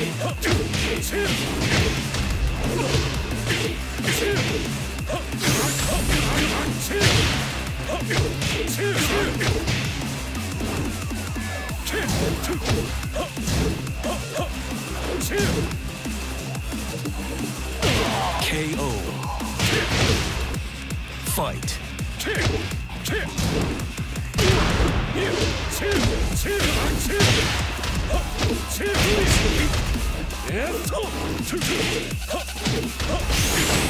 KO. Fight. Yeah.